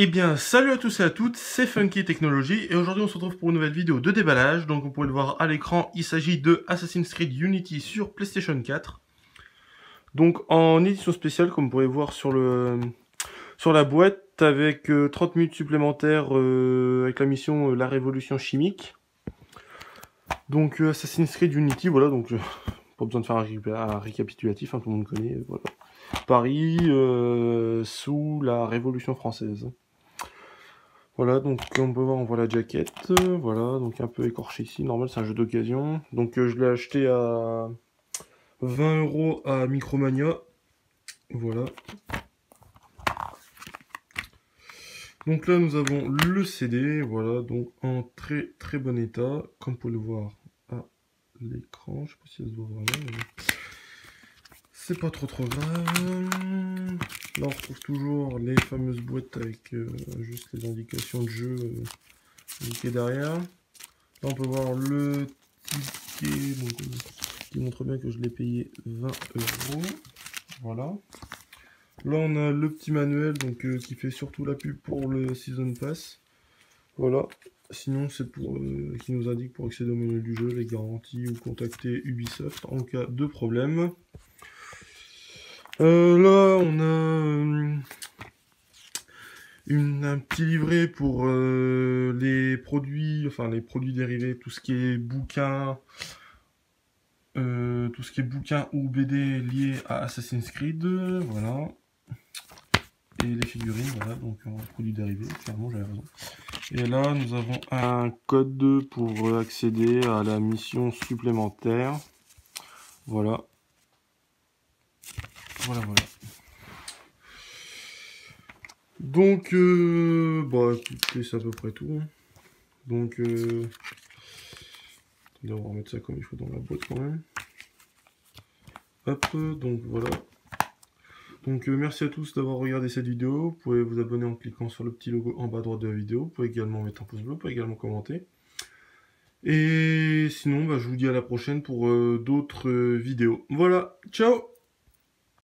Eh bien, salut à tous et à toutes, c'est Funky Technology et aujourd'hui on se retrouve pour une nouvelle vidéo de déballage. Donc on pourrait le voir à l'écran, il s'agit de Assassin's Creed Unity sur PlayStation 4. Donc en édition spéciale, comme vous pouvez voir sur la boîte, avec 30 minutes supplémentaires avec la mission La Révolution Chimique. Donc Assassin's Creed Unity, voilà, donc pas besoin de faire un récapitulatif, hein, tout le monde connaît, voilà. Paris sous la Révolution française. Voilà, donc on peut voir, on voit la jaquette, voilà, donc un peu écorché ici, normal, c'est un jeu d'occasion. Donc je l'ai acheté à 20 € à Micromania, voilà. Donc là nous avons le CD, voilà, donc en très bon état, comme vous pouvez le voir à l'écran, je sais pas si ça se voit vraiment, mais... c'est pas trop grave. Là on retrouve toujours les fameuses boîtes avec juste les indications de jeu indiquées derrière. Là on peut voir le ticket, donc, qui montre bien que je l'ai payé 20 €. Voilà. Là on a le petit manuel, donc qui fait surtout la pub pour le Season Pass. Voilà. Sinon c'est pour qui nous indique pour accéder au menu du jeu, les garanties ou contacter Ubisoft en cas de problème. Là on a un petit livret pour les produits, enfin les produits dérivés, tout ce qui est bouquin, ou BD liés à Assassin's Creed, voilà. Et les figurines, voilà, donc produits dérivés, clairement j'avais raison. Et là nous avons un code pour accéder à la mission supplémentaire, voilà. Voilà. Donc, bah, écoutez, c'est à peu près tout. Donc, on va remettre ça comme il faut dans la boîte quand même. Hop, donc voilà. Donc, merci à tous d'avoir regardé cette vidéo. Vous pouvez vous abonner en cliquant sur le petit logo en bas à droite de la vidéo. Vous pouvez également mettre un pouce bleu, vous pouvez également commenter. Et sinon, bah, je vous dis à la prochaine pour d'autres vidéos. Voilà, ciao!